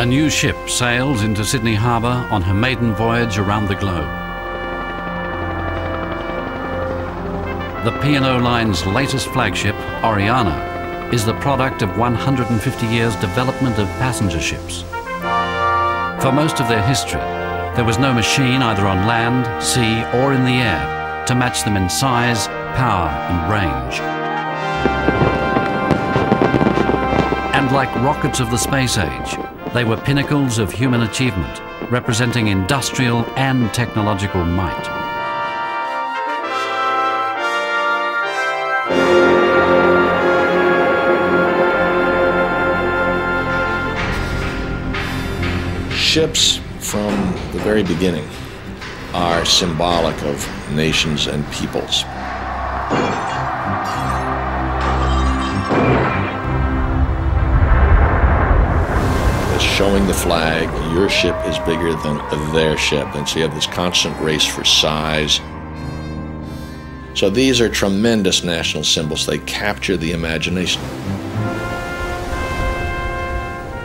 A new ship sails into Sydney Harbour on her maiden voyage around the globe. The P&O Line's latest flagship, Oriana, is the product of 150 years' development of passenger ships. For most of their history, there was no machine either on land, sea, or in the air to match them in size, power, and range. And like rockets of the space age, they were pinnacles of human achievement, representing industrial and technological might. Ships from the very beginning are symbolic of nations and peoples. It's showing the flag, your ship is bigger than their ship, and so you have this constant race for size. So these are tremendous national symbols. They capture the imagination.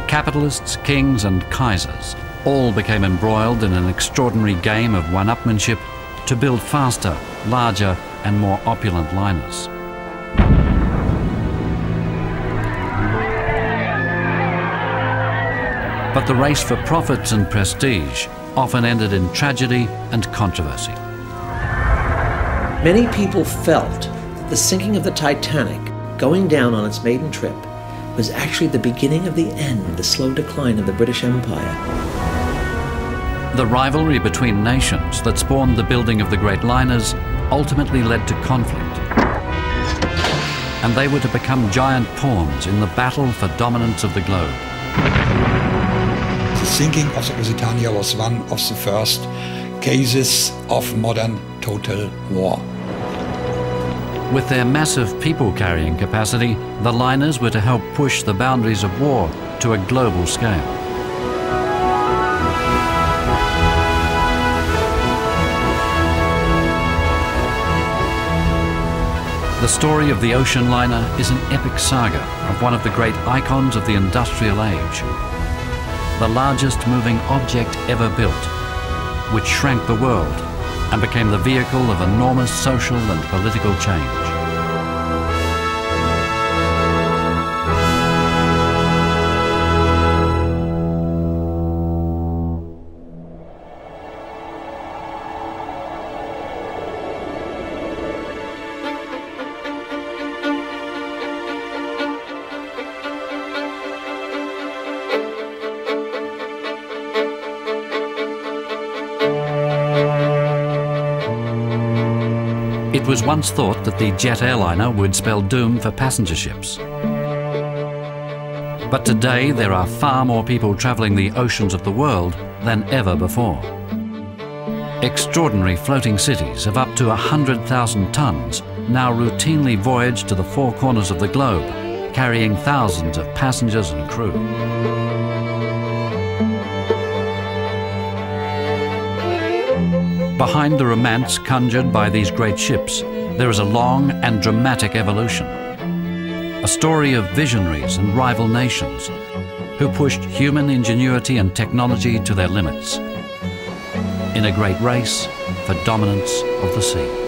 Capitalists, kings and kaisers all became embroiled in an extraordinary game of one-upmanship to build faster, larger and more opulent liners. But the race for profits and prestige often ended in tragedy and controversy. Many people felt that the sinking of the Titanic, going down on its maiden trip, was actually the beginning of the end, the slow decline of the British Empire. The rivalry between nations that spawned the building of the great liners ultimately led to conflict, and they were to become giant pawns in the battle for dominance of the globe. The sinking of the Lusitania was one of the first cases of modern total war. With their massive people-carrying capacity, the liners were to help push the boundaries of war to a global scale. The story of the ocean liner is an epic saga of one of the great icons of the industrial age, the largest moving object ever built, which shrank the world and became the vehicle of enormous social and political change. It was once thought that the jet airliner would spell doom for passenger ships. But today there are far more people travelling the oceans of the world than ever before. Extraordinary floating cities of up to 100,000 tonnes now routinely voyage to the four corners of the globe, carrying thousands of passengers and crew. Behind the romance conjured by these great ships, there is a long and dramatic evolution. A story of visionaries and rival nations who pushed human ingenuity and technology to their limits in a great race for dominance of the sea.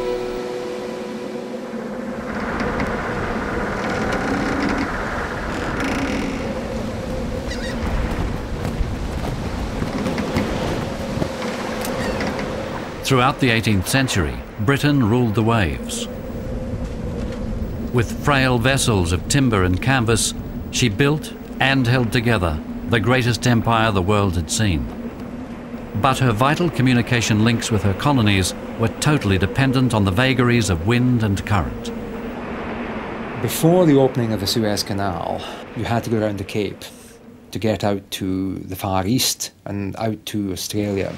Throughout the 18th century, Britain ruled the waves. With frail vessels of timber and canvas, she built and held together the greatest empire the world had seen. But her vital communication links with her colonies were totally dependent on the vagaries of wind and current. Before the opening of the Suez Canal, you had to go around the Cape to get out to the Far East and out to Australia.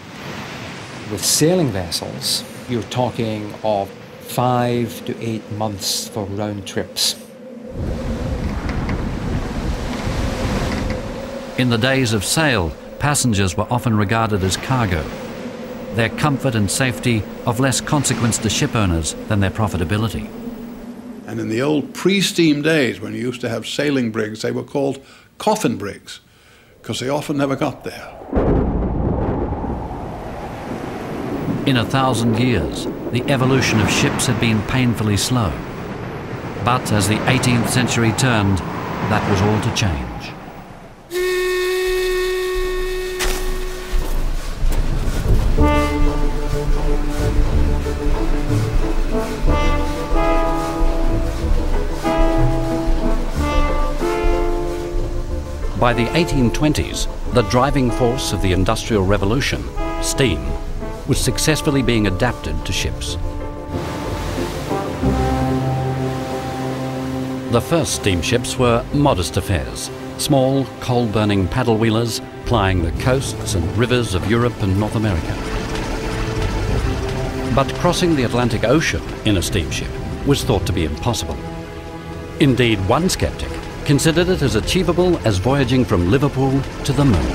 With sailing vessels, you're talking of 5 to 8 months for round trips. In the days of sail, passengers were often regarded as cargo, their comfort and safety of less consequence to ship owners than their profitability. And in the old pre-steam days, when you used to have sailing brigs, they were called coffin brigs, because they often never got there. In 1,000 years, the evolution of ships had been painfully slow. But as the 18th century turned, that was all to change. By the 1820s, the driving force of the Industrial Revolution, steam, was successfully being adapted to ships. The first steamships were modest affairs, small coal-burning paddle wheelers plying the coasts and rivers of Europe and North America. But crossing the Atlantic Ocean in a steamship was thought to be impossible. Indeed, one skeptic considered it as achievable as voyaging from Liverpool to the moon.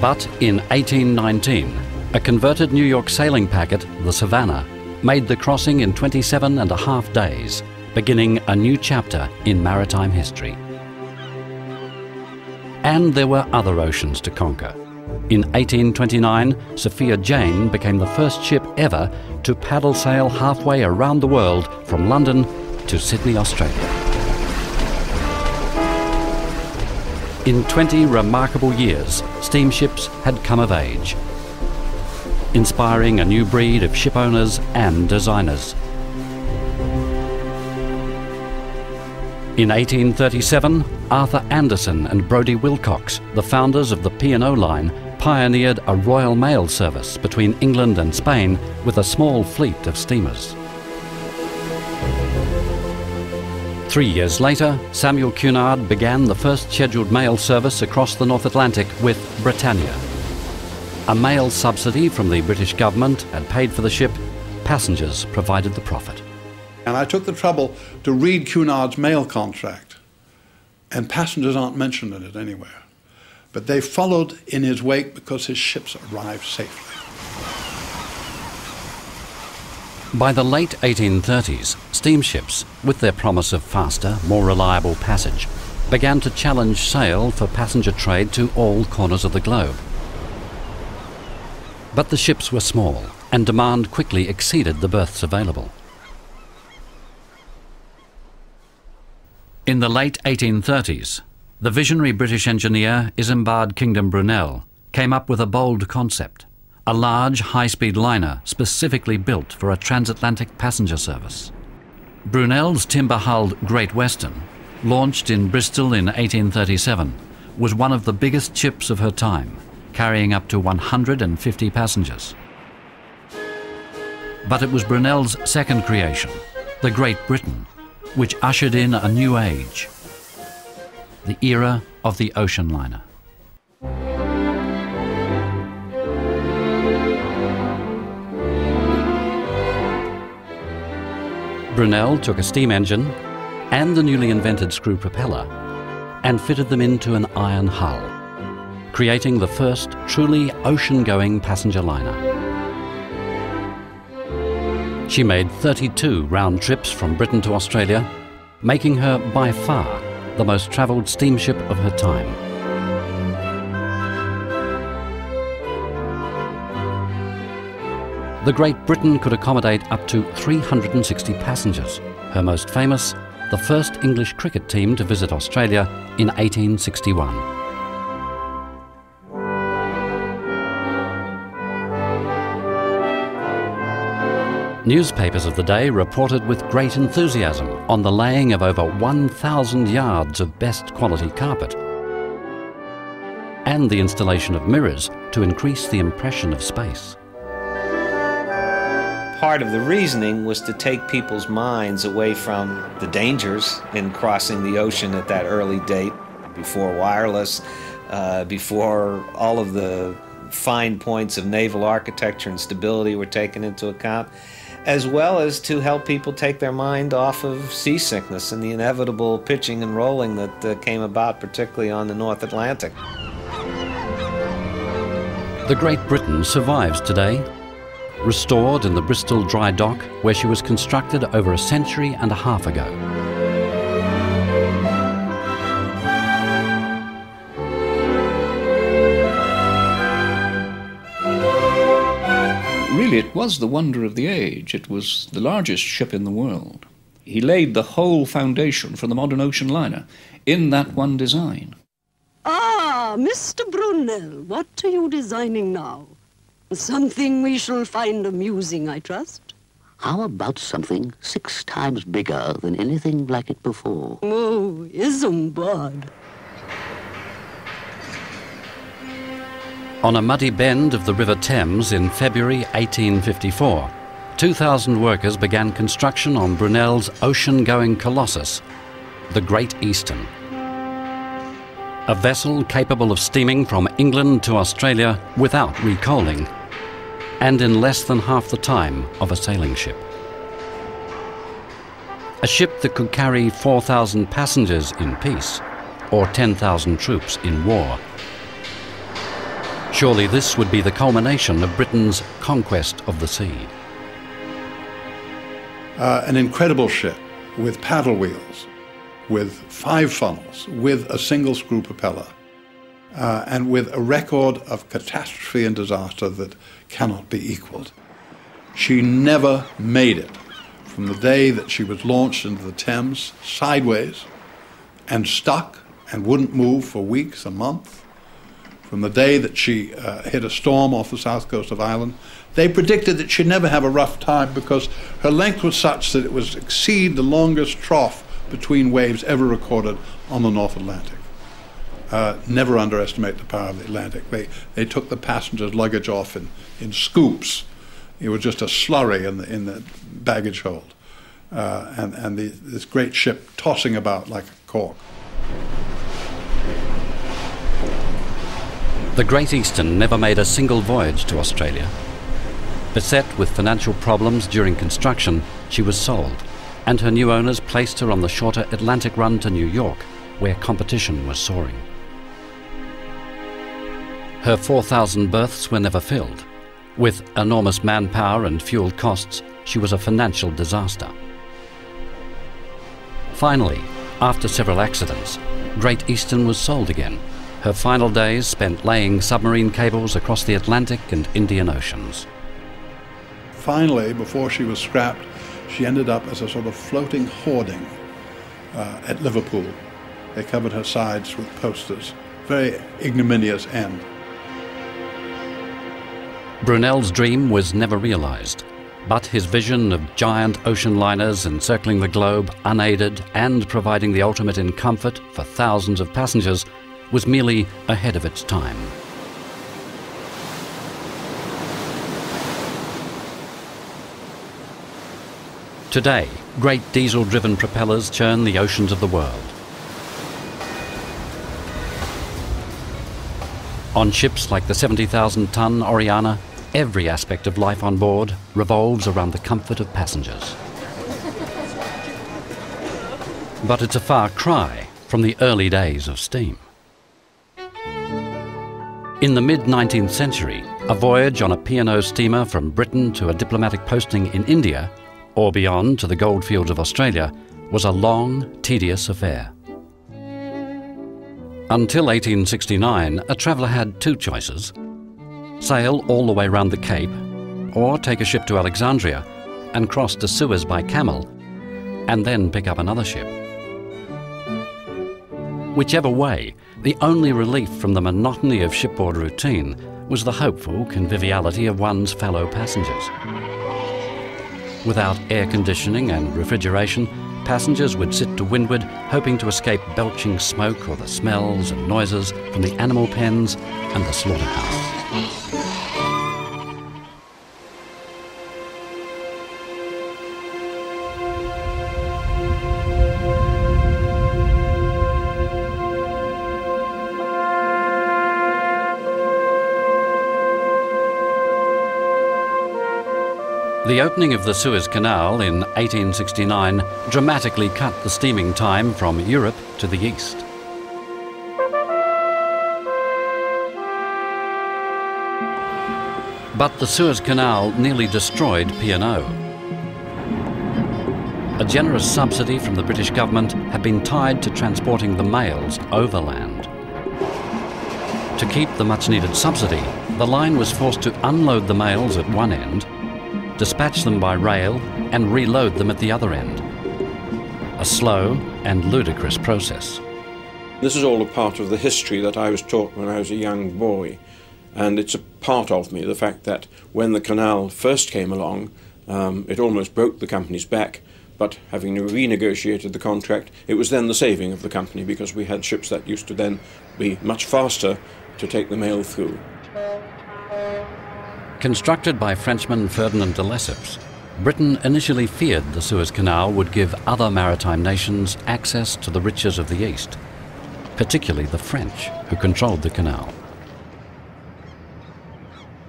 But in 1819, a converted New York sailing packet, the Savannah, made the crossing in 27.5 days, beginning a new chapter in maritime history. And there were other oceans to conquer. In 1829, Sophia Jane became the first ship ever to paddle sail halfway around the world from London to Sydney, Australia. In 20 remarkable years, steamships had come of age, inspiring a new breed of ship owners and designers. In 1837, Arthur Anderson and Brodie Wilcox, the founders of the P&O line, pioneered a Royal Mail service between England and Spain with a small fleet of steamers. 3 years later, Samuel Cunard began the first scheduled mail service across the North Atlantic with Britannia. A mail subsidy from the British government had paid for the ship. Passengers provided the profit. And I took the trouble to read Cunard's mail contract, and passengers aren't mentioned in it anywhere. But they followed in his wake because his ships arrived safely. By the late 1830s, steamships, with their promise of faster, more reliable passage, began to challenge sail for passenger trade to all corners of the globe. But the ships were small, and demand quickly exceeded the berths available. In the late 1830s, the visionary British engineer Isambard Kingdom Brunel came up with a bold concept: a large high-speed liner specifically built for a transatlantic passenger service. Brunel's timber-hulled Great Western, launched in Bristol in 1837, was one of the biggest ships of her time, carrying up to 150 passengers. But it was Brunel's second creation, the Great Britain, which ushered in a new age, the era of the ocean liner. Brunel took a steam engine and the newly invented screw propeller and fitted them into an iron hull, creating the first truly ocean-going passenger liner. She made 32 round trips from Britain to Australia, making her by far the most travelled steamship of her time. The Great Britain could accommodate up to 360 passengers, her most famous, the first English cricket team to visit Australia in 1861. Newspapers of the day reported with great enthusiasm on the laying of over 1,000 yards of best quality carpet and the installation of mirrors to increase the impression of space. Part of the reasoning was to take people's minds away from the dangers in crossing the ocean at that early date, before wireless, before all of the fine points of naval architecture and stability were taken into account, as well as to help people take their mind off of seasickness and the inevitable pitching and rolling that came about, particularly on the North Atlantic. The Great Britain survives today, restored in the Bristol dry dock where she was constructed over 1.5 centuries ago. really it was the wonder of the age. It was the largest ship in the world. He laid the whole foundation for the modern ocean liner in that one design. Ah, Mr. Brunel, what are you designing now? Something we shall find amusing, I trust. How about something 6 times bigger than anything like it before? Oh, Isambard. On a muddy bend of the River Thames in February 1854, 2,000 workers began construction on Brunel's ocean-going colossus, the Great Eastern. A vessel capable of steaming from England to Australia without recoaling, and in less than half the time of a sailing ship. A ship that could carry 4,000 passengers in peace, or 10,000 troops in war. Surely this would be the culmination of Britain's conquest of the sea. An incredible ship with paddle wheels, with 5 funnels, with a single screw propeller, and with a record of catastrophe and disaster that cannot be equaled. She never made it from the day that she was launched into the Thames sideways and stuck and wouldn't move for weeks, a month. From the day that she hit a storm off the south coast of Ireland, they predicted that she'd never have a rough time because her length was such that it would exceed the longest trough between waves ever recorded on the North Atlantic. Never underestimate the power of the Atlantic. They took the passengers' luggage off in scoops. It was just a slurry in the baggage hold. And this great ship tossing about like a cork. The Great Eastern never made a single voyage to Australia. Beset with financial problems during construction, she was sold, and her new owners placed her on the shorter Atlantic run to New York, where competition was soaring. Her 4,000 berths were never filled. With enormous manpower and fuel costs, she was a financial disaster. Finally, after several accidents, Great Eastern was sold again. Her final days spent laying submarine cables across the Atlantic and Indian Oceans. Finally, before she was scrapped, she ended up as a sort of floating hoarding at Liverpool. They covered her sides with posters. Very ignominious end. Brunel's dream was never realised, but his vision of giant ocean liners encircling the globe unaided and providing the ultimate in comfort for thousands of passengers was merely ahead of its time. Today, great diesel-driven propellers churn the oceans of the world. On ships like the 70,000-ton Oriana, every aspect of life on board revolves around the comfort of passengers. But it's a far cry from the early days of steam. In the mid-19th century, a voyage on a P&O steamer from Britain to a diplomatic posting in India, or beyond to the goldfields of Australia, was a long, tedious affair. Until 1869, a traveller had 2 choices. Sail all the way round the Cape, or take a ship to Alexandria and cross to Suez by camel, and then pick up another ship. Whichever way, the only relief from the monotony of shipboard routine was the hopeful conviviality of one's fellow passengers. Without air conditioning and refrigeration, passengers would sit to windward, hoping to escape belching smoke or the smells and noises from the animal pens and the slaughterhouse. The opening of the Suez Canal in 1869 dramatically cut the steaming time from Europe to the east. But the Suez Canal nearly destroyed P&O. A generous subsidy from the British government had been tied to transporting the mails overland. To keep the much-needed subsidy, the line was forced to unload the mails at one end, dispatch them by rail and reload them at the other end. A slow and ludicrous process. This is all a part of the history that I was taught when I was a young boy, and it's a part of me, the fact that when the canal first came along, it almost broke the company's back, but having renegotiated the contract, it was then the saving of the company, because we had ships that used to then be much faster to take the mail through. Constructed by Frenchman Ferdinand de Lesseps, Britain initially feared the Suez Canal would give other maritime nations access to the riches of the East, particularly the French, who controlled the canal.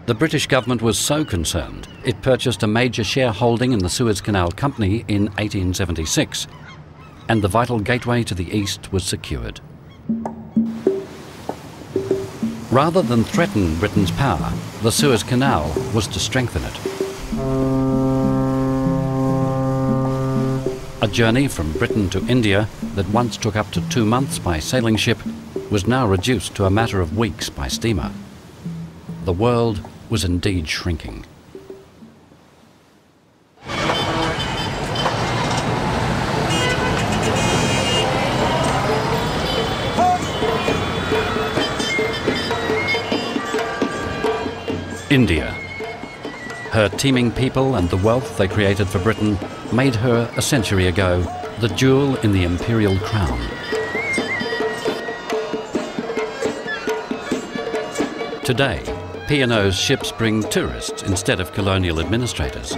The British government was so concerned, it purchased a major shareholding in the Suez Canal Company in 1876, and the vital gateway to the East was secured. Rather than threaten Britain's power, the Suez Canal was to strengthen it. A journey from Britain to India that once took up to 2 months by sailing ship was now reduced to a matter of weeks by steamer. The world was indeed shrinking. India. Her teeming people and the wealth they created for Britain made her, a century ago, the jewel in the imperial crown. Today, P&O's ships bring tourists instead of colonial administrators.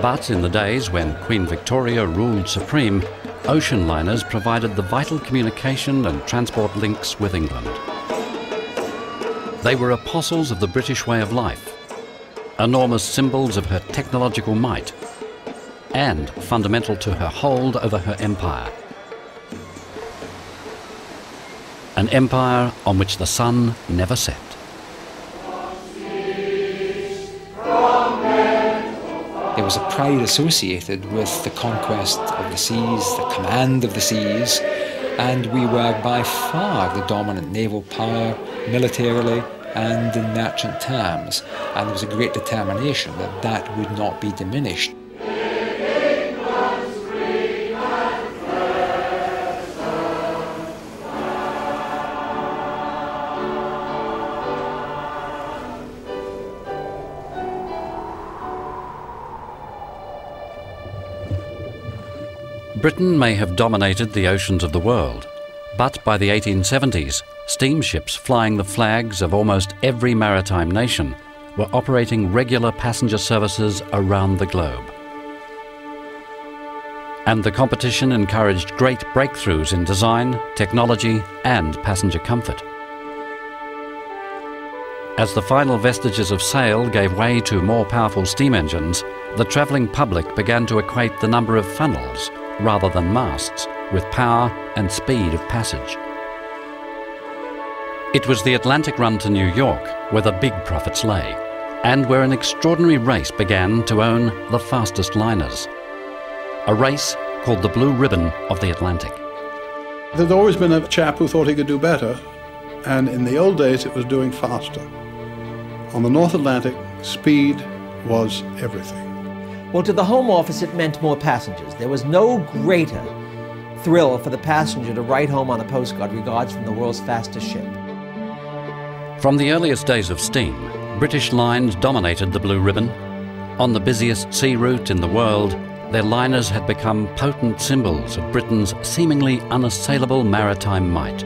But in the days when Queen Victoria ruled supreme, ocean liners provided the vital communication and transport links with England. They were apostles of the British way of life, enormous symbols of her technological might, and fundamental to her hold over her empire. An empire on which the sun never set. There was a pride associated with the conquest of the seas, the command of the seas, and we were by far the dominant naval power militarily and in merchant terms, and there was a great determination that that would not be diminished. Britain may have dominated the oceans of the world, but by the 1870s, steamships flying the flags of almost every maritime nation were operating regular passenger services around the globe. And the competition encouraged great breakthroughs in design, technology, and passenger comfort. As the final vestiges of sail gave way to more powerful steam engines, the travelling public began to equate the number of funnels rather than masts with power and speed of passage. It was the Atlantic run to New York where the big profits lay, and where an extraordinary race began to own the fastest liners. A race called the Blue Ribbon of the Atlantic. There'd always been a chap who thought he could do better, and in the old days it was doing faster. On the North Atlantic, speed was everything. Well, to the Home Office, it meant more passengers. There was no greater thrill for the passenger to write home on a postcard, regards from the world's fastest ship. From the earliest days of steam, British lines dominated the Blue Ribbon. On the busiest sea route in the world, their liners had become potent symbols of Britain's seemingly unassailable maritime might.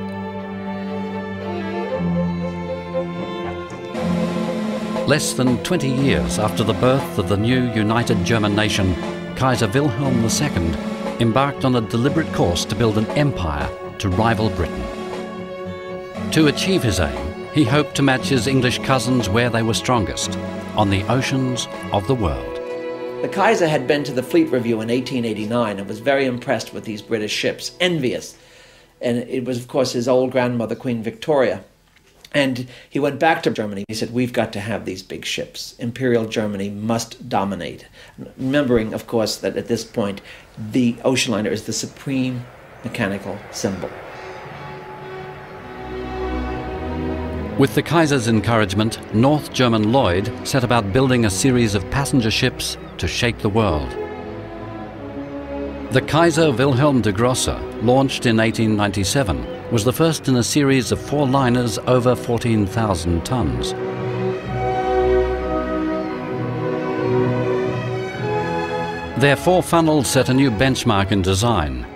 Less than 20 years after the birth of the new united German nation, Kaiser Wilhelm II embarked on a deliberate course to build an empire to rival Britain. To achieve his aim, he hoped to match his English cousins where they were strongest, on the oceans of the world. The Kaiser had been to the Fleet Review in 1889 and was very impressed with these British ships, envious. And it was, of course, his old grandmother, Queen Victoria. And he went back to Germany. He said, we've got to have these big ships. Imperial Germany must dominate. Remembering, of course, that at this point, the ocean liner is the supreme mechanical symbol. With the Kaiser's encouragement, North German Lloyd set about building a series of passenger ships to shape the world. The Kaiser Wilhelm der Grosse, launched in 1897, was the first in a series of four liners over 14,000 tons. Their four funnels set a new benchmark in design,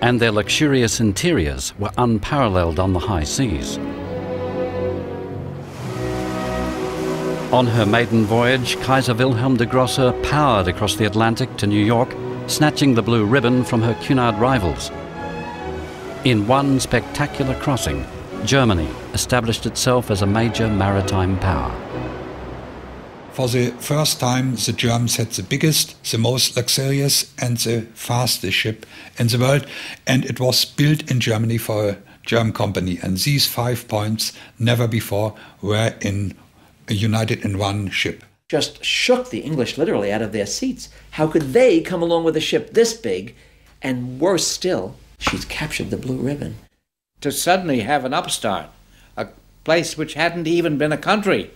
and their luxurious interiors were unparalleled on the high seas. On her maiden voyage, Kaiser Wilhelm der Grosse powered across the Atlantic to New York, snatching the blue ribbon from her Cunard rivals. In one spectacular crossing, Germany established itself as a major maritime power. For the first time, the Germans had the biggest, the most luxurious and the fastest ship in the world, and it was built in Germany for a German company. And these 5 points never before were united in one ship. Just shook the English literally out of their seats. How could they come along with a ship this big? And worse still, she's captured the blue ribbon. To suddenly have an upstart, a place which hadn't even been a country,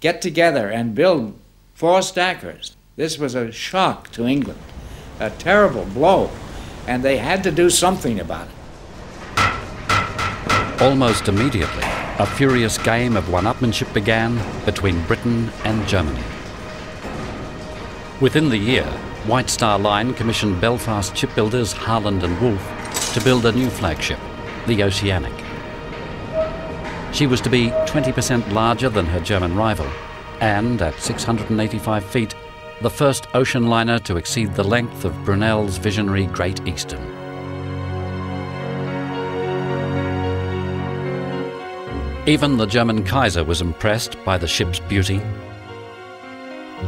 get together and build four stackers. This was a shock to England, a terrible blow, and they had to do something about it. Almost immediately, a furious game of one-upmanship began between Britain and Germany. Within the year, White Star Line commissioned Belfast shipbuilders Harland and Wolff to build a new flagship, the Oceanic. She was to be 20% larger than her German rival, and at 685 feet, the first ocean liner to exceed the length of Brunel's visionary Great Eastern. Even the German Kaiser was impressed by the ship's beauty,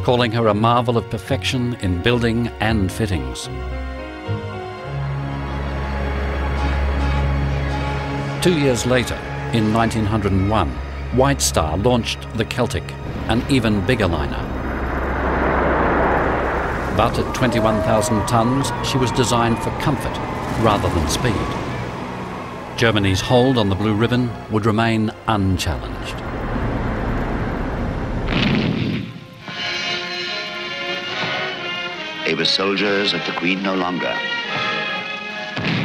calling her a marvel of perfection in building and fittings. 2 years later, in 1901, White Star launched the Celtic, an even bigger liner. But at 21,000 tons, she was designed for comfort rather than speed. Germany's hold on the blue ribbon would remain unchallenged. They were soldiers of the Queen no longer.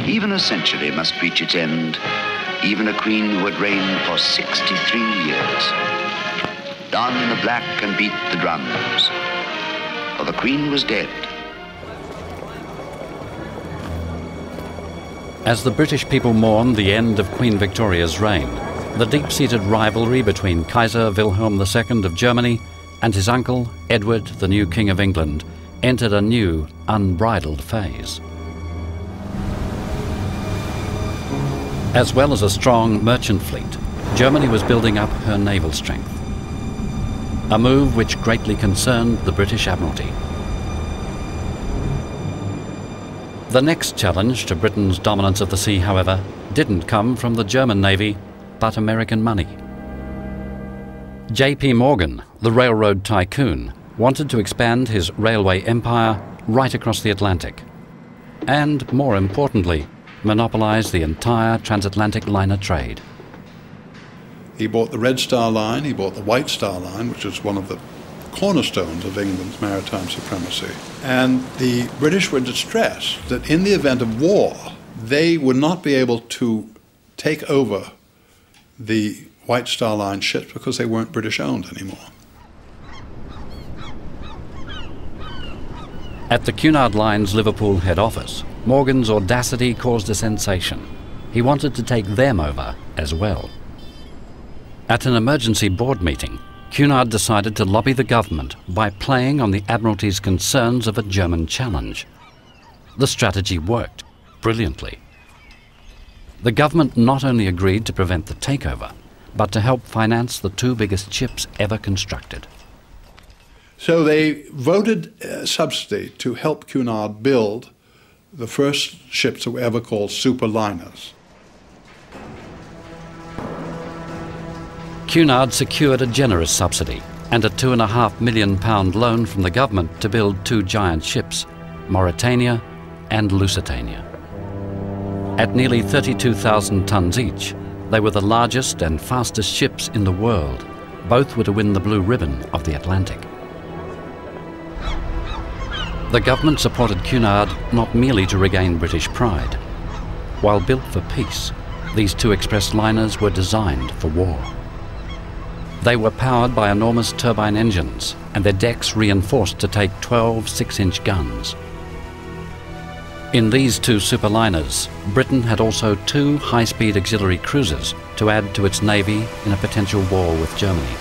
Even a century must reach its end. Even a queen who had reigned for 63 years. Don the black and beat the drums, for the queen was dead. As the British people mourned the end of Queen Victoria's reign, the deep-seated rivalry between Kaiser Wilhelm II of Germany and his uncle, Edward, the new King of England, entered a new, unbridled phase. As well as a strong merchant fleet, Germany was building up her naval strength, a move which greatly concerned the British Admiralty. The next challenge to Britain's dominance of the sea, however, didn't come from the German Navy, but American money. J.P. Morgan, the railroad tycoon, wanted to expand his railway empire right across the Atlantic, and more importantly, monopolized the entire transatlantic liner trade. He bought the Red Star Line, he bought the White Star Line, which was one of the cornerstones of England's maritime supremacy. And the British were distressed that in the event of war, they would not be able to take over the White Star Line ships because they weren't British-owned anymore. At the Cunard Line's Liverpool head office, Morgan's audacity caused a sensation. He wanted to take them over as well. At an emergency board meeting, Cunard decided to lobby the government by playing on the Admiralty's concerns of a German challenge. The strategy worked brilliantly. The government not only agreed to prevent the takeover, but to help finance the two biggest ships ever constructed. So they voted a subsidy to help Cunard build the first ships that were ever called superliners. Cunard secured a generous subsidy and a £2.5 million loan from the government to build two giant ships, Mauritania and Lusitania. At nearly 32,000 tons each, They were the largest and fastest ships in the world. Both were to win the Blue Ribbon of the Atlantic. The government supported Cunard not merely to regain British pride. While built for peace, these two express liners were designed for war. They were powered by enormous turbine engines and their decks reinforced to take 12 six-inch guns. In these two superliners, Britain had also two high-speed auxiliary cruisers to add to its navy in a potential war with Germany.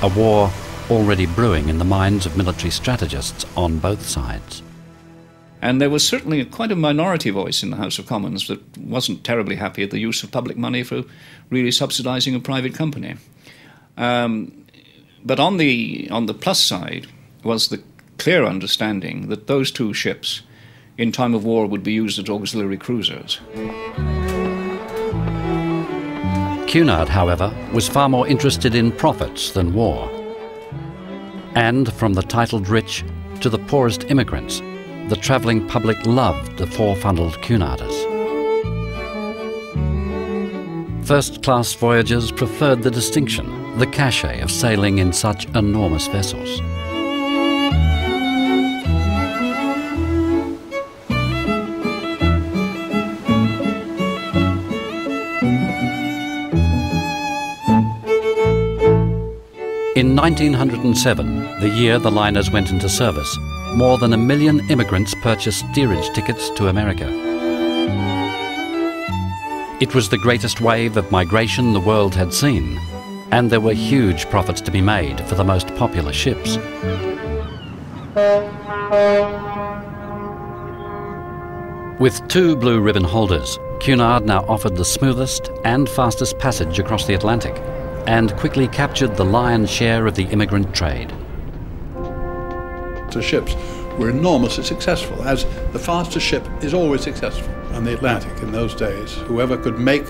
A war already brewing in the minds of military strategists on both sides. And there was certainly quite a minority voice in the House of Commons that wasn't terribly happy at the use of public money for really subsidising a private company. But on the plus side was the clear understanding that those two ships in time of war would be used as auxiliary cruisers. Cunard, however, was far more interested in profits than war. And from the titled rich to the poorest immigrants, the travelling public loved the four-funnelled Cunarders. First-class voyagers preferred the distinction, the cachet of sailing in such enormous vessels. In 1907, the year the liners went into service, more than 1 million immigrants purchased steerage tickets to America. It was the greatest wave of migration the world had seen, and there were huge profits to be made for the most popular ships. With two blue ribbon holders, Cunard now offered the smoothest and fastest passage across the Atlantic, and quickly captured the lion's share of the immigrant trade. The ships were enormously successful, as the fastest ship is always successful on the Atlantic in those days. Whoever could make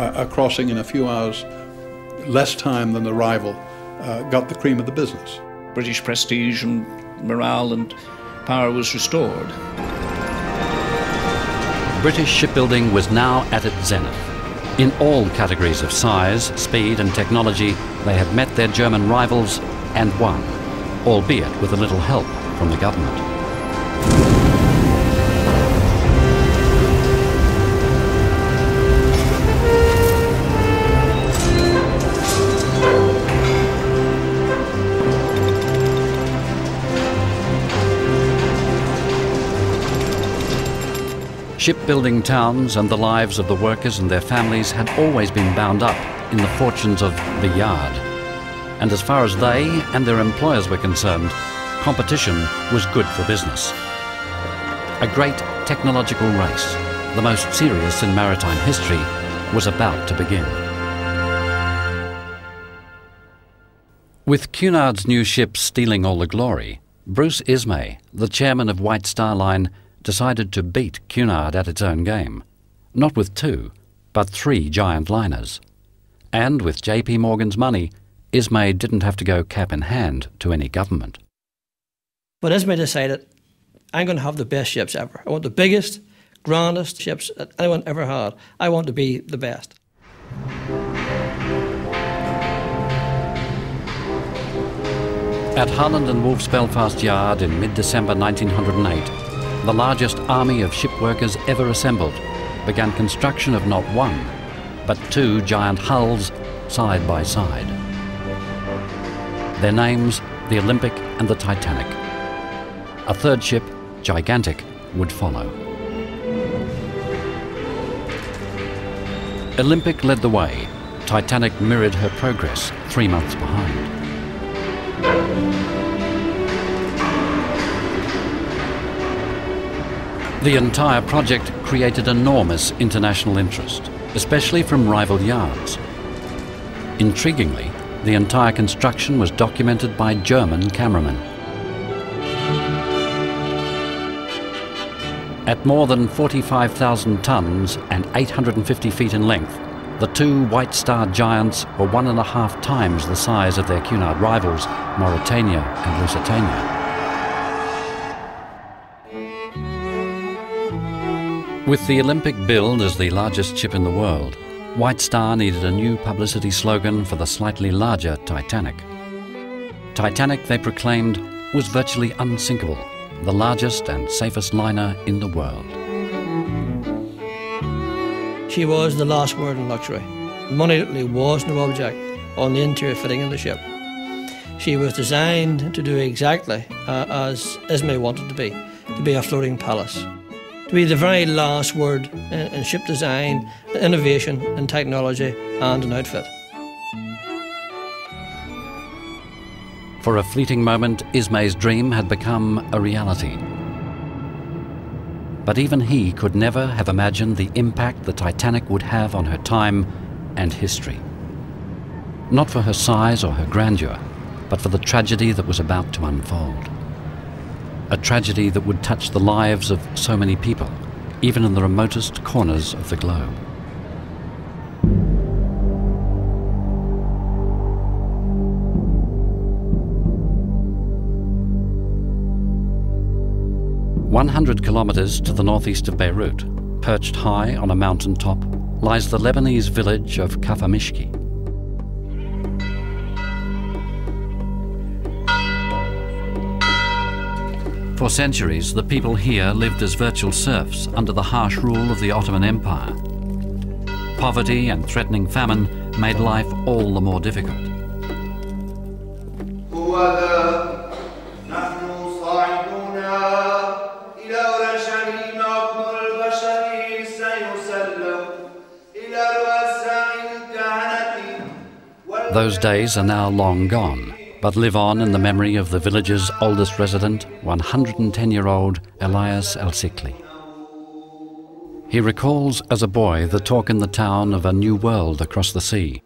a crossing in a few hours less time than the rival got the cream of the business. British prestige and morale and power was restored. British shipbuilding was now at its zenith. In all categories of size, speed and technology, they had met their German rivals and won, albeit with a little help from the government. Shipbuilding towns and the lives of the workers and their families had always been bound up in the fortunes of the yard. And as far as they and their employers were concerned, competition was good for business. A great technological race, the most serious in maritime history, was about to begin. With Cunard's new ship stealing all the glory, Bruce Ismay, the chairman of White Star Line, decided to beat Cunard at its own game, not with two, but three giant liners. And with J.P. Morgan's money, Ismay didn't have to go cap in hand to any government. But Ismay decided, I'm going to have the best ships ever. I want the biggest, grandest ships that anyone ever had. I want to be the best. At Harland and Wolff's Belfast yard in mid-December 1908, the largest army of ship workers ever assembled began construction of not one, but two giant hulls side by side. Their names, the Olympic and the Titanic. A third ship, Gigantic, would follow. Olympic led the way. Titanic mirrored her progress, 3 months behind. The entire project created enormous international interest, especially from rival yards. Intriguingly, the entire construction was documented by German cameramen. At more than 45,000 tons and 850 feet in length, the two White Star giants were 1.5 times the size of their Cunard rivals, Mauritania and Lusitania. With the Olympic billed as the largest ship in the world, White Star needed a new publicity slogan for the slightly larger Titanic. Titanic, they proclaimed, was virtually unsinkable, the largest and safest liner in the world. She was the last word in luxury. Money was no object on the interior fitting of the ship. She was designed to do exactly as Ismay wanted to be a floating palace. To be the very last word in ship design, innovation in technology and an outfit. For a fleeting moment, Ismay's dream had become a reality. But even he could never have imagined the impact the Titanic would have on her time and history. Not for her size or her grandeur, but for the tragedy that was about to unfold. A tragedy that would touch the lives of so many people, even in the remotest corners of the globe. $100 kilometers to the northeast of Beirut, perched high on a mountain top, lies the Lebanese village of Kafamishki. For centuries, the people here lived as virtual serfs under the harsh rule of the Ottoman Empire. Poverty and threatening famine made life all the more difficult. Those days are now long gone, but live on in the memory of the village's oldest resident, 110-year-old Elias Al-Sikli. He recalls as a boy the talk in the town of a new world across the sea,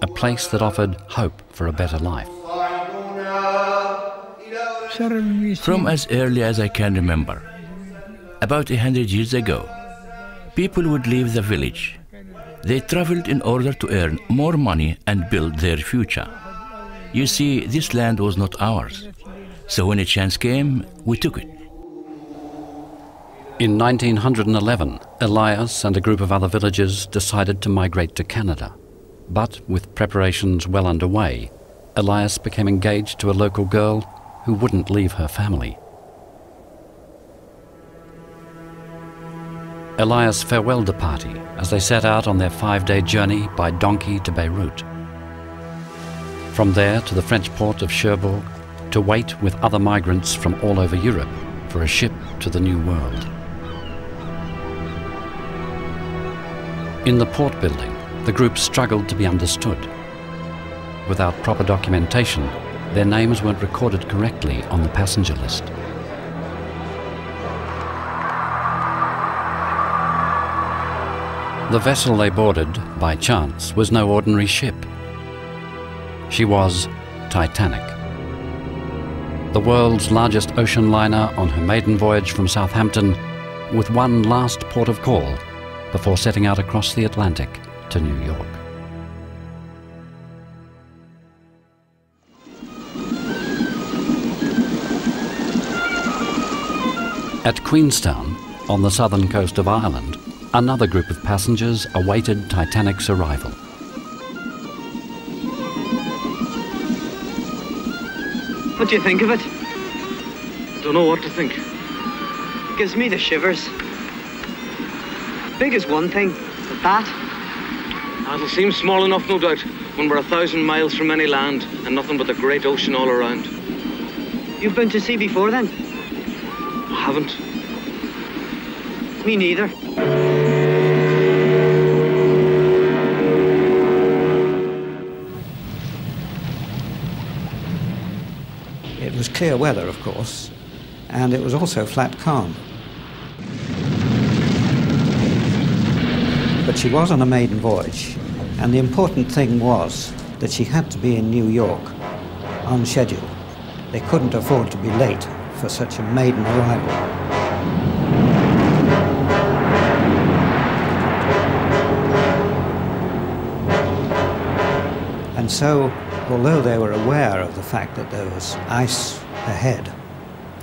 a place that offered hope for a better life. From as early as I can remember, about 100 years ago, people would leave the village. They traveled in order to earn more money and build their future. You see, this land was not ours, so when a chance came, we took it. In 1911, Elias and a group of other villagers decided to migrate to Canada. But with preparations well underway, Elias became engaged to a local girl who wouldn't leave her family. Elias farewelled the party as they set out on their 5-day journey by donkey to Beirut. From there to the French port of Cherbourg, to wait with other migrants from all over Europe for a ship to the New World. In the port building, the group struggled to be understood. Without proper documentation, their names weren't recorded correctly on the passenger list. The vessel they boarded, by chance, was no ordinary ship. She was Titanic, the world's largest ocean liner on her maiden voyage from Southampton, with one last port of call before setting out across the Atlantic to New York. At Queenstown, on the southern coast of Ireland, another group of passengers awaited Titanic's arrival. What do you think of it? I don't know what to think. It gives me the shivers. Big is one thing, but that? It'll seem small enough, no doubt, when we're 1,000 miles from any land and nothing but the great ocean all around. You've been to sea before, then? I haven't. Me neither. It was clear weather, of course, and it was also flat calm. But she was on a maiden voyage, and the important thing was that she had to be in New York on schedule. They couldn't afford to be late for such a maiden arrival. And so, although they were aware of the fact that there was ice ahead,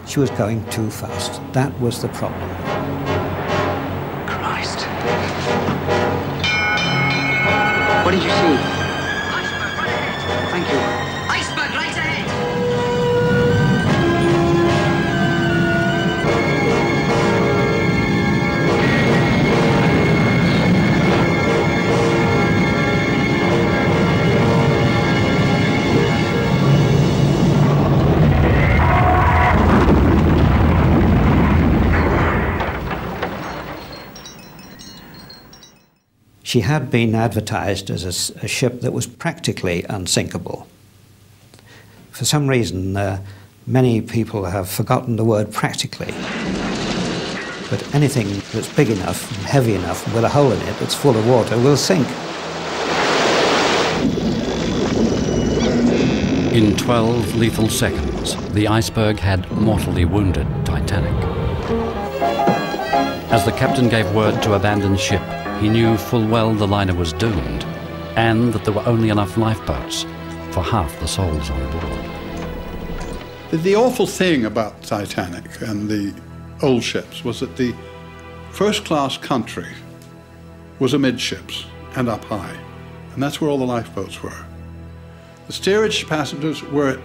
she was going too fast. That was the problem. Christ. What did you see? Iceberg right ahead. Thank you. Iceberg right ahead. She had been advertised as a ship that was practically unsinkable. For some reason, many people have forgotten the word practically. But anything that's big enough and heavy enough with a hole in it that's full of water will sink. In 12 lethal seconds, the iceberg had mortally wounded Titanic. As the captain gave word to abandon ship, he knew full well the liner was doomed, and that there were only enough lifeboats for half the souls on board. The awful thing about Titanic and the old ships was that the first-class country was amidships and up high, and that's where all the lifeboats were. The steerage passengers were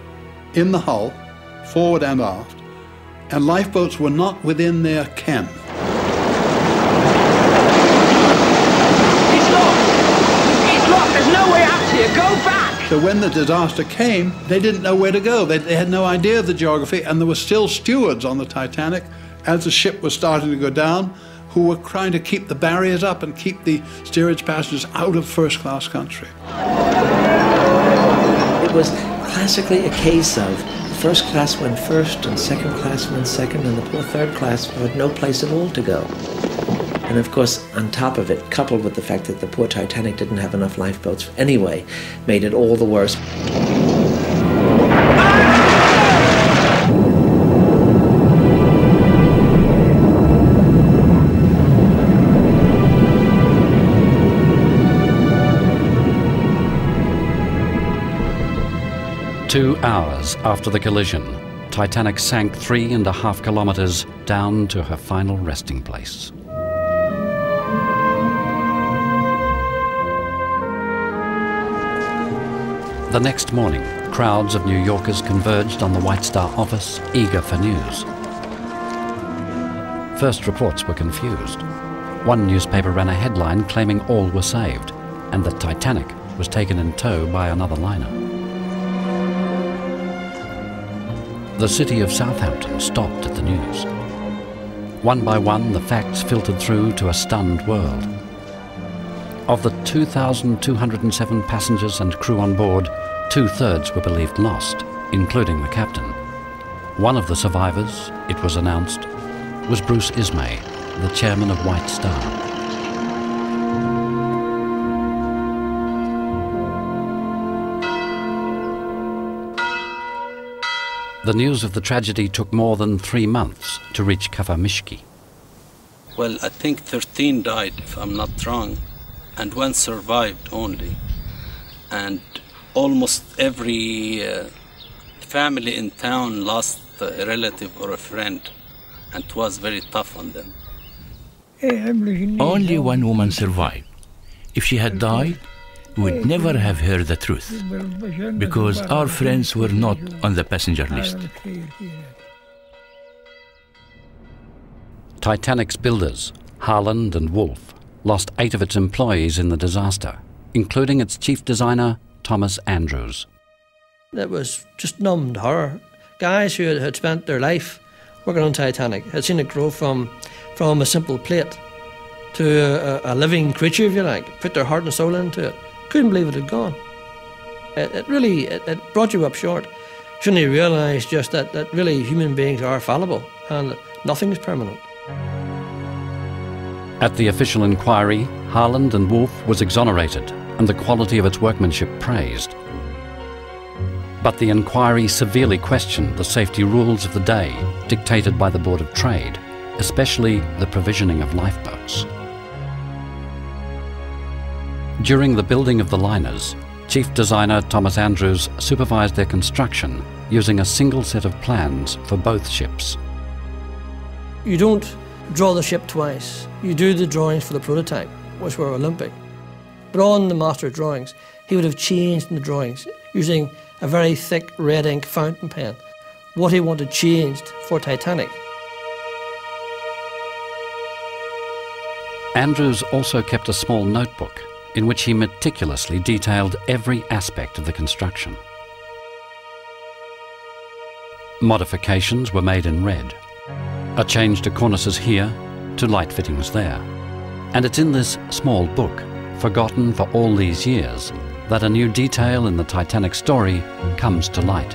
in the hull, forward and aft, and lifeboats were not within their ken. So when the disaster came, they didn't know where to go. They had no idea of the geography, and there were still stewards on the Titanic, as the ship was starting to go down, who were trying to keep the barriers up and keep the steerage passengers out of first-class country. It was classically a case of first class went first, and second class went second, and the poor third class had no place at all to go. And of course, on top of it, coupled with the fact that the poor Titanic didn't have enough lifeboats anyway, made it all the worse. Ah! 2 hours after the collision, Titanic sank 3.5 kilometers down to her final resting place. The next morning, crowds of New Yorkers converged on the White Star office, eager for news. First reports were confused. One newspaper ran a headline claiming all were saved, and the Titanic was taken in tow by another liner. The city of Southampton stopped at the news. One by one, the facts filtered through to a stunned world. Of the 2,207 passengers and crew on board, 2/3 were believed lost, including the captain. One of the survivors, it was announced, was Bruce Ismay, the chairman of White Star. The news of the tragedy took more than 3 months to reach Kafamishki. Well, I think 13 died, if I'm not wrong, and one survived only. And almost every family in town lost a relative or a friend, and it was very tough on them. Only one woman survived. If she had died, we would never have heard the truth, because our friends were not on the passenger list. Titanic's builders, Harland and Wolff, lost 8 of its employees in the disaster, including its chief designer, Thomas Andrews. It was just numbed horror. Guys who had spent their life working on Titanic, had seen it grow from a simple plate to a living creature, if you like, put their heart and soul into it. Couldn't believe it had gone. It really brought you up short. Shouldn't you realise just that really human beings are fallible and nothing is permanent. At the official inquiry, Harland and Wolff was exonerated and the quality of its workmanship praised. But the inquiry severely questioned the safety rules of the day dictated by the Board of Trade, especially the provisioning of lifeboats. During the building of the liners, chief designer Thomas Andrews supervised their construction using a single set of plans for both ships. You don't draw the ship twice. You do the drawings for the prototype, which were Olympic. drawn the master drawings, he would have changed the drawings using a very thick red ink fountain pen. What he wanted changed for Titanic. Andrews also kept a small notebook in which he meticulously detailed every aspect of the construction. Modifications were made in red. A change to cornices here, to light fittings there. And it's in this small book, forgotten for all these years, that a new detail in the Titanic story comes to light.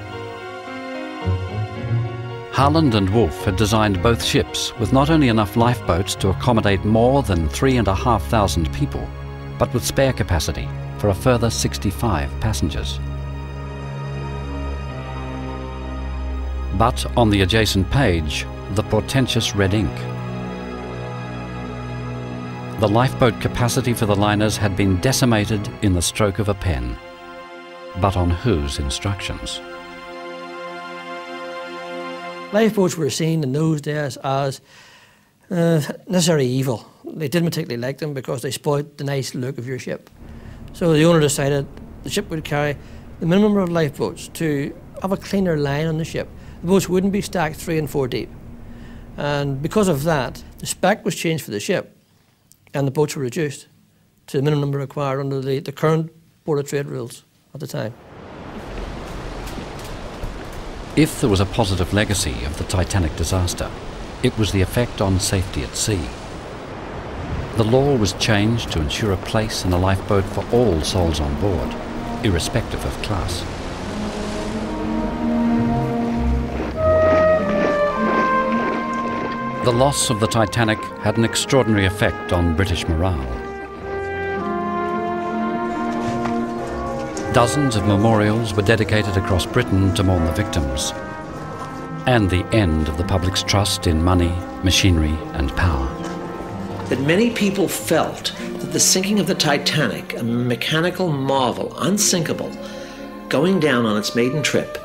Harland and Wolff had designed both ships with not only enough lifeboats to accommodate more than 3,500 people, but with spare capacity for a further 65 passengers. But on the adjacent page, the portentous red ink. The lifeboat capacity for the liners had been decimated in the stroke of a pen. But on whose instructions? Lifeboats were seen in those days as necessary evil. They didn't particularly like them because they spoiled the nice look of your ship. So the owner decided the ship would carry the minimum number of lifeboats to have a cleaner line on the ship. The boats wouldn't be stacked 3 and 4 deep. And because of that, the spec was changed for the ship. And the boats were reduced to the minimum number required under the current Board of Trade rules at the time. If there was a positive legacy of the Titanic disaster, it was the effect on safety at sea. The law was changed to ensure a place in a lifeboat for all souls on board, irrespective of class. The loss of the Titanic had an extraordinary effect on British morale. Dozens of memorials were dedicated across Britain to mourn the victims, and the end of the public's trust in money, machinery, and power. That many people felt that the sinking of the Titanic, a mechanical marvel, unsinkable, going down on its maiden trip,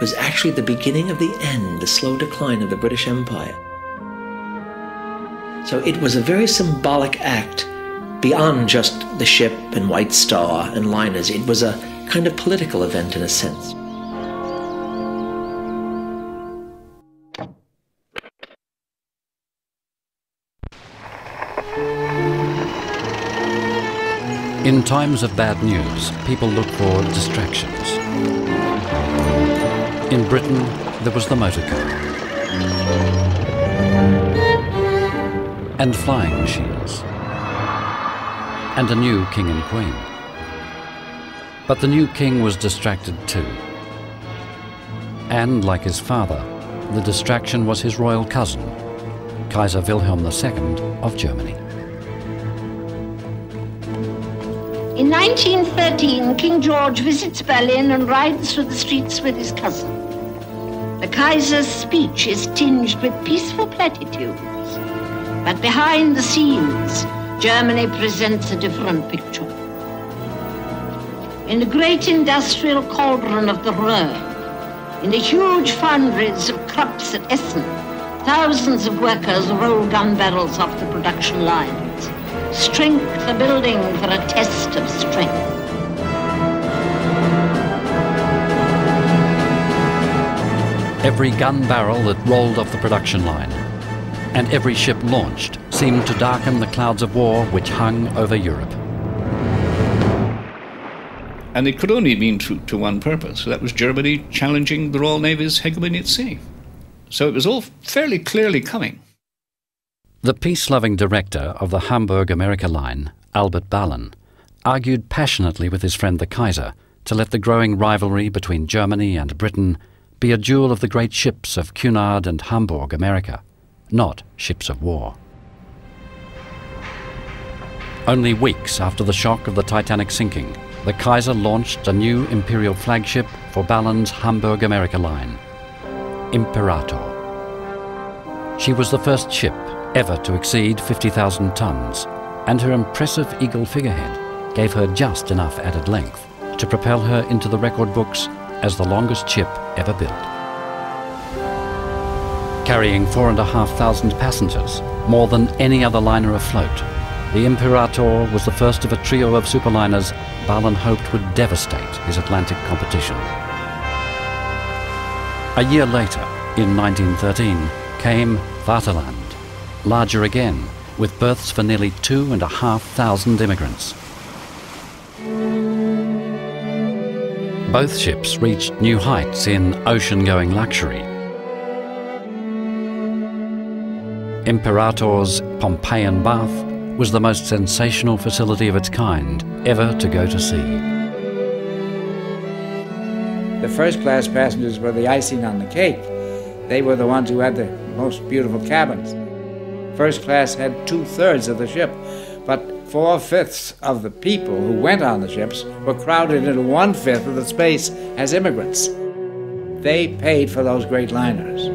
was actually the beginning of the end, the slow decline of the British Empire. So it was a very symbolic act beyond just the ship and White Star and liners. It was a kind of political event in a sense. In times of bad news, people look for distractions. In Britain, there was the motorcar. And flying machines, and a new king and queen. But the new king was distracted too. And like his father, the distraction was his royal cousin, Kaiser Wilhelm II of Germany. In 1913, King George visits Berlin and rides through the streets with his cousin. The Kaiser's speech is tinged with peaceful platitudes. But behind the scenes, Germany presents a different picture. In the great industrial cauldron of the Rhine, in the huge foundries of Krups at Essen, thousands of workers roll gun barrels off the production lines. Strength the building for a test of strength. Every gun barrel that rolled off the production line and every ship launched seemed to darken the clouds of war which hung over Europe. And it could only mean to one purpose. That was Germany challenging the Royal Navy's hegemony at sea. So it was all fairly clearly coming. The peace-loving director of the Hamburg-America line, Albert Ballin, argued passionately with his friend the Kaiser to let the growing rivalry between Germany and Britain be a duel of the great ships of Cunard and Hamburg-America, not ships of war. Only weeks after the shock of the Titanic sinking, the Kaiser launched a new imperial flagship for Ballin's Hamburg-America line, Imperator. She was the first ship ever to exceed 50,000 tons, and her impressive eagle figurehead gave her just enough added length to propel her into the record books as the longest ship ever built. Carrying 4,500 passengers, more than any other liner afloat, The Imperator was the first of a trio of superliners Ballin hoped would devastate his Atlantic competition. A year later, in 1913, came Vaterland, larger again, with berths for nearly 2,500 immigrants. Both ships reached new heights in ocean-going luxury. Imperator's Pompeian Bath was the most sensational facility of its kind ever to go to sea. The first-class passengers were the icing on the cake. They were the ones who had the most beautiful cabins. First class had 2/3 of the ship, but 4/5 of the people who went on the ships were crowded into 1/5 of the space as immigrants. They paid for those great liners.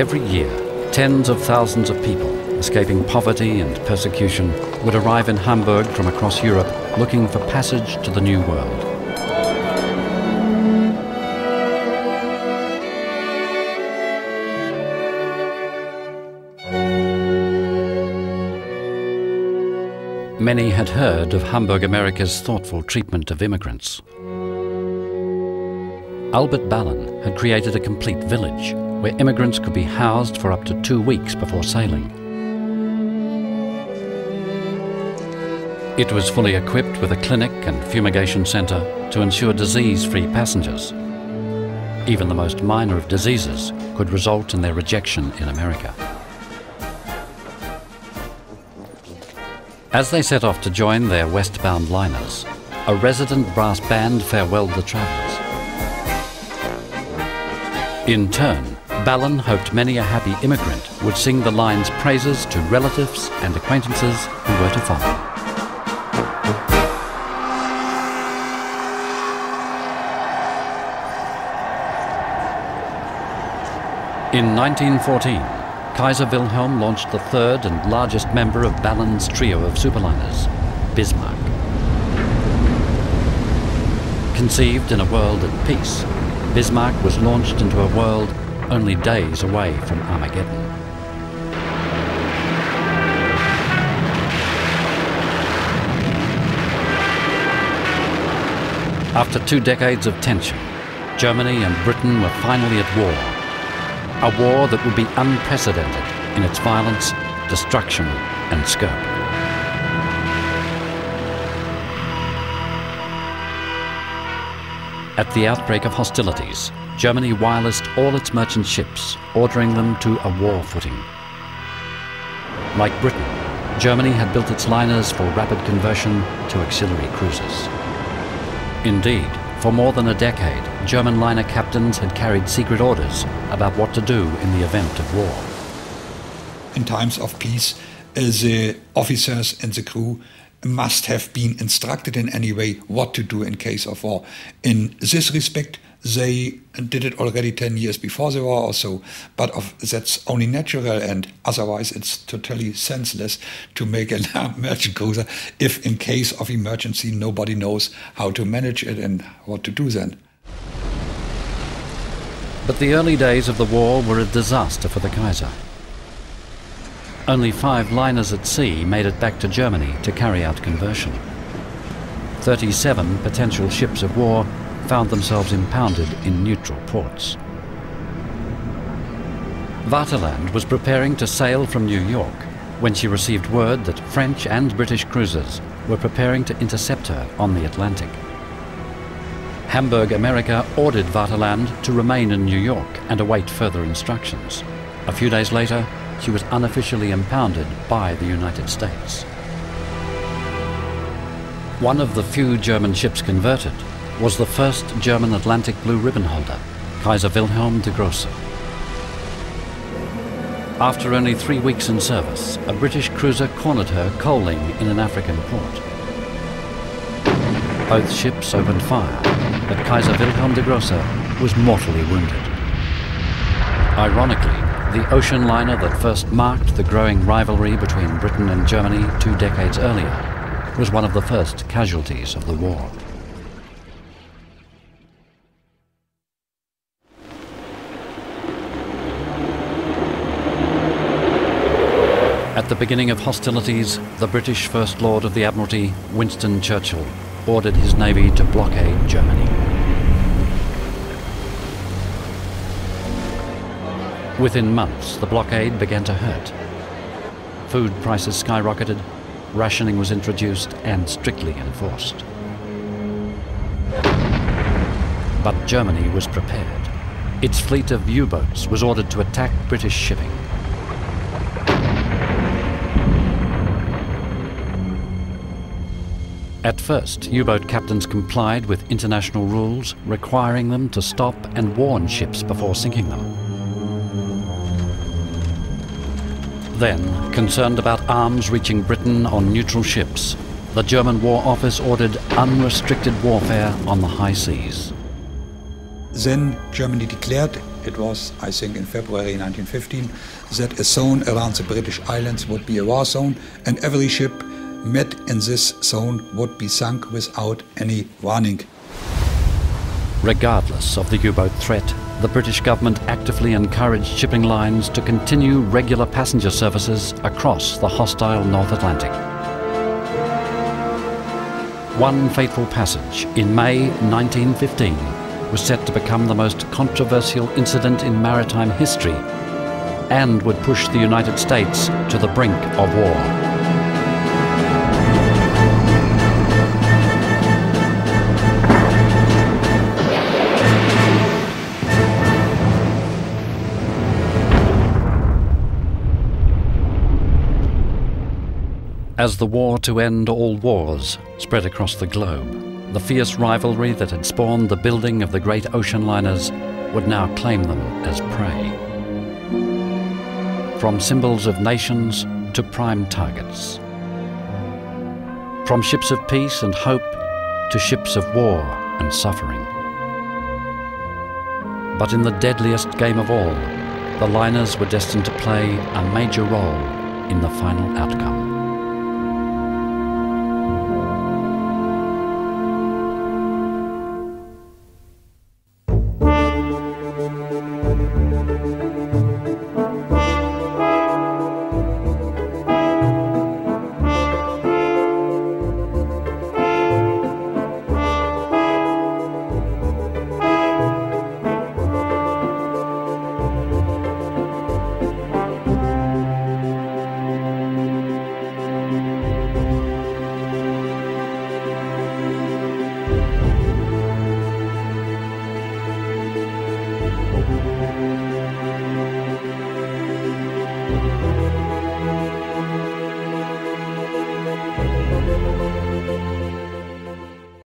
Every year, tens of thousands of people, escaping poverty and persecution, would arrive in Hamburg from across Europe looking for passage to the New World. Many had heard of Hamburg-America's thoughtful treatment of immigrants. Albert Ballin had created a complete village where immigrants could be housed for up to 2 weeks before sailing. It was fully equipped with a clinic and fumigation center to ensure disease-free passengers. Even the most minor of diseases could result in their rejection in America. As they set off to join their westbound liners, a resident brass band farewelled the travellers. In turn, Ballin hoped many a happy immigrant would sing the line's praises to relatives and acquaintances who were to follow. In 1914, Kaiser Wilhelm launched the third and largest member of Ballin's trio of superliners, Bismarck. Conceived in a world at peace, Bismarck was launched into a world only days away from Armageddon. After 2 decades of tension, Germany and Britain were finally at war. A war that would be unprecedented in its violence, destruction, and scope. At the outbreak of hostilities, Germany wirelessed all its merchant ships, ordering them to a war footing. Like Britain, Germany had built its liners for rapid conversion to auxiliary cruisers. Indeed, for more than a decade, German liner captains had carried secret orders about what to do in the event of war. In times of peace, the officers and the crew must have been instructed in any way what to do in case of war. In this respect, they did it already 10 years before the war or so, but that's only natural, and otherwise it's totally senseless to make an armed merchant cruiser if in case of emergency nobody knows how to manage it and what to do then. But the early days of the war were a disaster for the Kaiser. Only 5 liners at sea made it back to Germany to carry out conversion. 37 potential ships of war found themselves impounded in neutral ports. Vaterland was preparing to sail from New York when she received word that French and British cruisers were preparing to intercept her on the Atlantic. Hamburg-America ordered Vaterland to remain in New York and await further instructions. A few days later, she was unofficially impounded by the United States. One of the few German ships converted was the first German Atlantic Blue Ribbon holder, Kaiser Wilhelm der Grosse. After only 3 weeks in service, a British cruiser cornered her coaling in an African port. Both ships opened fire, but Kaiser Wilhelm der Grosse was mortally wounded. Ironically, the ocean liner that first marked the growing rivalry between Britain and Germany 2 decades earlier was one of the first casualties of the war. At the beginning of hostilities, the British First Lord of the Admiralty, Winston Churchill, ordered his navy to blockade Germany. Within months, the blockade began to hurt. Food prices skyrocketed, rationing was introduced and strictly enforced. But Germany was prepared. Its fleet of U-boats was ordered to attack British shipping. At first, U-boat captains complied with international rules requiring them to stop and warn ships before sinking them. Then, concerned about arms reaching Britain on neutral ships, the German War Office ordered unrestricted warfare on the high seas. Then Germany declared, it was, I think, in February 1915, that a zone around the British Islands would be a war zone, and every ship met in this zone would be sunk without any warning. Regardless of the U-boat threat, the British government actively encouraged shipping lines to continue regular passenger services across the hostile North Atlantic. One fateful passage in May 1915 was set to become the most controversial incident in maritime history and would push the United States to the brink of war. As the war to end all wars spread across the globe, the fierce rivalry that had spawned the building of the great ocean liners would now claim them as prey. From symbols of nations to prime targets. From ships of peace and hope to ships of war and suffering. But in the deadliest game of all, the liners were destined to play a major role in the final outcome.